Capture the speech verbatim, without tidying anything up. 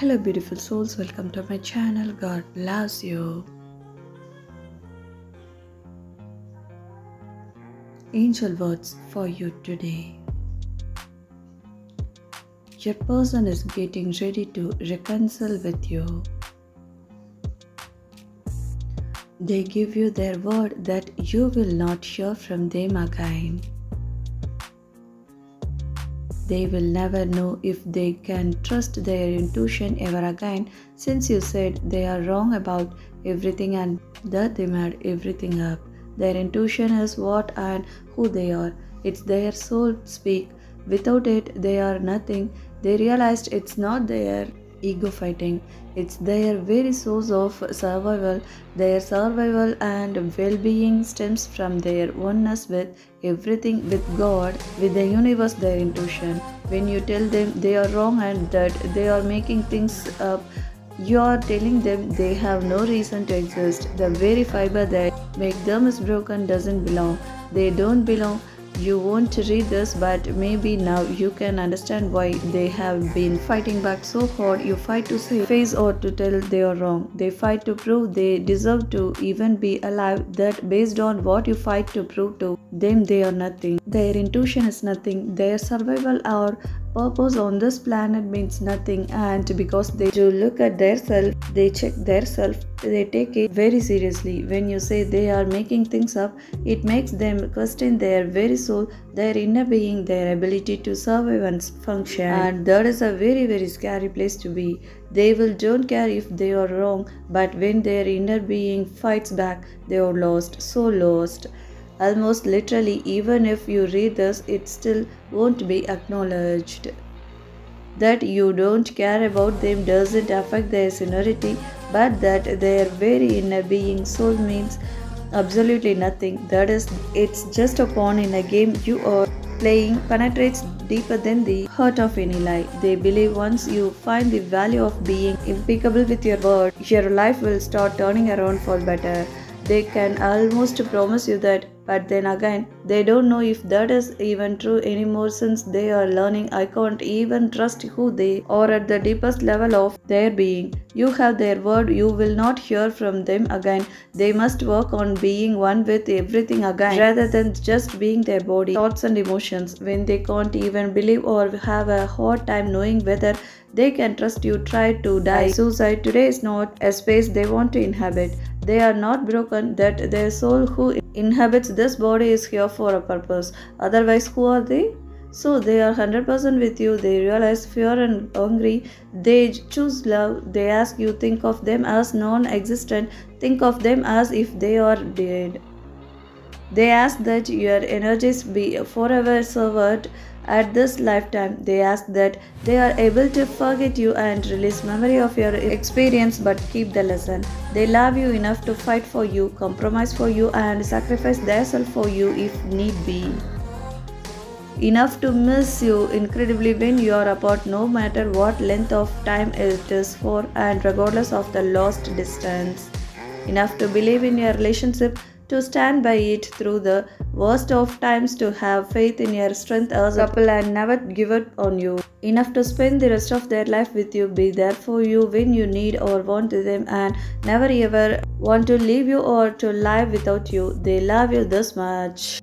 Hello beautiful souls, welcome to my channel. God bless you. Angel words for you today. Your person is getting ready to reconcile with you. They give you their word that you will not hear from them again. They will never know if they can trust their intuition ever again, since you said they are wrong about everything and that they made everything up. Their intuition is what and who they are. It's their soul speak. Without it, they are nothing. They realized it's not their ego fighting. It's their very source of survival. Their survival and well-being stems from their oneness with everything, with God, with the universe, their intuition. When you tell them they are wrong and that they are making things up, you are telling them they have no reason to exist. The very fiber that makes them is broken, doesn't belong. They don't belong. You won't read this, but maybe now you can understand why they have been fighting back so hard. You fight to save face or to tell they are wrong. They fight to prove they deserve to even be alive, that based on what you fight to prove to them, they are nothing. Their intuition is nothing. Their survival or purpose on this planet means nothing, and because they do look at their self, they check their self, they take it very seriously. When you say they are making things up, it makes them question their very soul, their inner being, their ability to survive and function, and that is a very very scary place to be. They will don't care if they are wrong, but when their inner being fights back, they are lost, so lost. Almost literally, even if you read this, it still won't be acknowledged. That you don't care about them doesn't affect their sincerity, but that their very inner being soul means absolutely nothing. That is, it's just a pawn in a game you are playing. Penetrates deeper than the heart of any lie. They believe once you find the value of being impeccable with your word, your life will start turning around for better. They can almost promise you that, but then again, they don't know if that is even true anymore, since they are learning. I can't even trust who they are at the deepest level of their being. You have their word, you will not hear from them again. They must work on being one with everything again, rather than just being their body, thoughts and emotions. When they can't even believe or have a hard time knowing whether they can trust you, try to die. Suicide today is not a space they want to inhabit. They are not broken, that their soul who inhabits this body is here for a purpose. Otherwise, who are they? So they are one hundred percent with you. They realize fear and hungry. They choose love. They ask you think of them as non-existent. Think of them as if they are dead. They ask that your energies be forever severed at this lifetime. They ask that they are able to forget you and release memory of your experience, but keep the lesson. They love you enough to fight for you, compromise for you, and sacrifice themselves for you if need be. Enough to miss you incredibly when you are apart, no matter what length of time it is for and regardless of the lost distance. Enough to believe in your relationship, to stand by it through the worst of times, to have faith in your strength as a couple and never give up on you. Enough to spend the rest of their life with you, be there for you when you need or want them, and never ever want to leave you or to live without you. They love you this much.